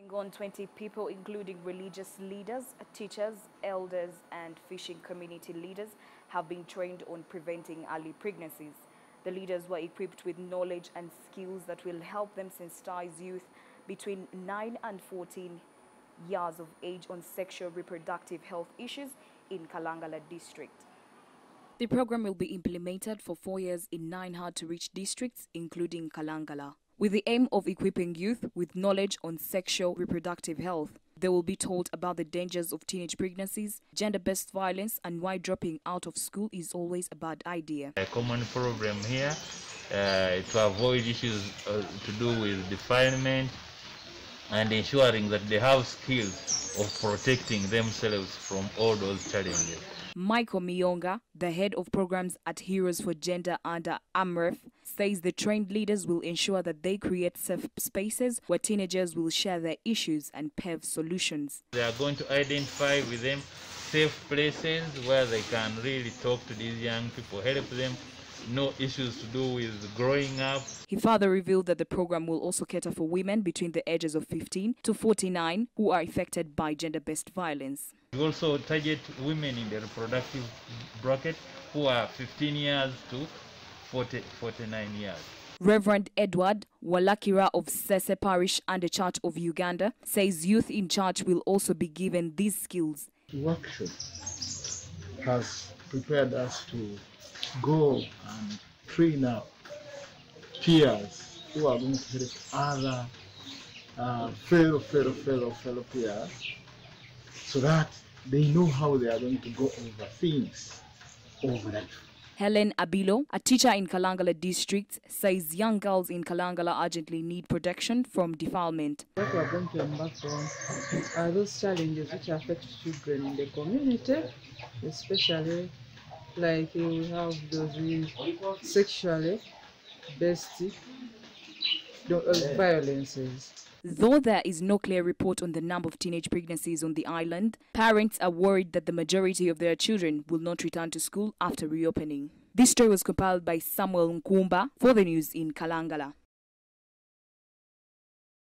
Moving on, 20 people, including religious leaders, teachers, elders and fishing community leaders, have been trained on preventing early pregnancies. The leaders were equipped with knowledge and skills that will help them sensitize youth between 9 and 14 years of age on sexual reproductive health issues in Kalangala district. The program will be implemented for 4 years in 9 hard-to-reach districts, including Kalangala, with the aim of equipping youth with knowledge on sexual reproductive health. They will be told about the dangers of teenage pregnancies, gender-based violence and why dropping out of school is always a bad idea. A common problem here to avoid issues to do with defilement and ensuring that they have skills of protecting themselves from all those challenges. Michael Miyonga, the head of programs at Heroes for Gender under AMREF, says the trained leaders will ensure that they create safe spaces where teenagers will share their issues and pave solutions. They are going to identify with them safe places where they can really talk to these young people, help them know issues to do with growing up. He further revealed that the program will also cater for women between the ages of 15 to 49 who are affected by gender-based violence. We also target women in the reproductive bracket who are 15 years to 49 years. Reverend Edward Walakira of Sese Parish and the Church of Uganda says youth in church will also be given these skills. The workshop has prepared us to go and train up peers who are going to help other fellow peers, so that they know how they are going to go over things over that. Helen Abilo, a teacher in Kalangala district, says young girls in Kalangala urgently need protection from defilement. What we are going to embark on are those challenges which affect children in the community, especially like we have those with sexually based violences. Though there is no clear report on the number of teenage pregnancies on the island, parents are worried that the majority of their children will not return to school after reopening. This story was compiled by Samuel Nkumba for the news in Kalangala.